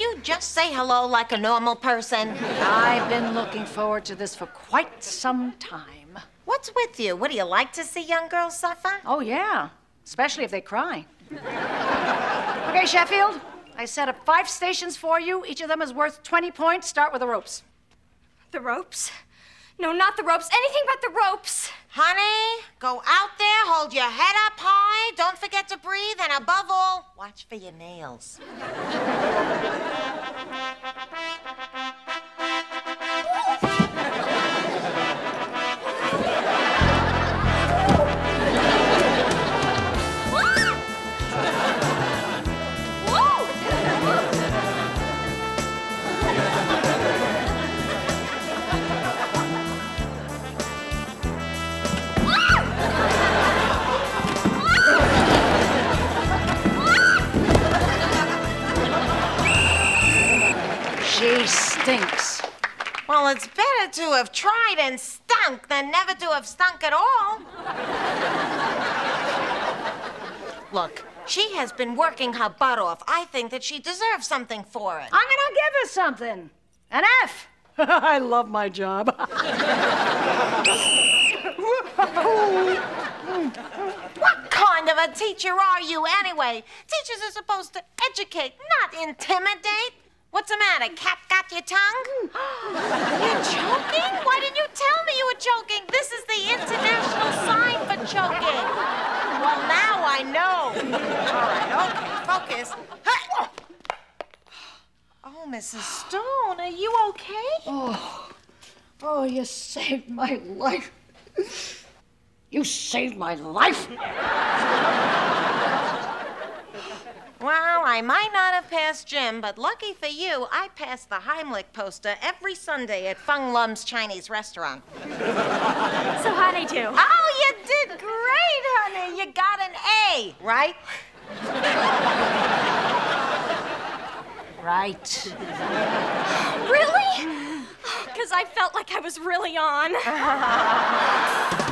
you just say hello like a normal person? I've been looking forward to this for quite some time. What's with you? What, do you like to see young girls suffer? Oh, yeah. Especially if they cry. Okay, Sheffield, I set up 5 stations for you. Each of them is worth 20 points. Start with the ropes. The ropes? No, not the ropes. Anything but the ropes. Honey, go out there, hold your head up high, don't forget to breathe, and above all, watch for your nails. She stinks. Well, it's better to have tried and stunk than never to have stunk at all. Look, she has been working her butt off. I think that she deserves something for it. I'm gonna give her something. An F. I love my job. What kind of a teacher are you anyway? Teachers are supposed to educate, not intimidate. What's the matter? Cat got your tongue? You're joking? Why didn't you tell me you were joking? This is the international sign for choking. Well, now I know. All right, okay, focus. Oh, Mrs. Stone, are you okay? Oh, you saved my life. You saved my life? Well, I might not have passed Jim, but lucky for you, I passed the Heimlich poster every Sunday at Fung Lum's Chinese restaurant. So how'd I do? Oh, you did great, honey. You got an A, right? Right. Really? Because I felt like I was really on.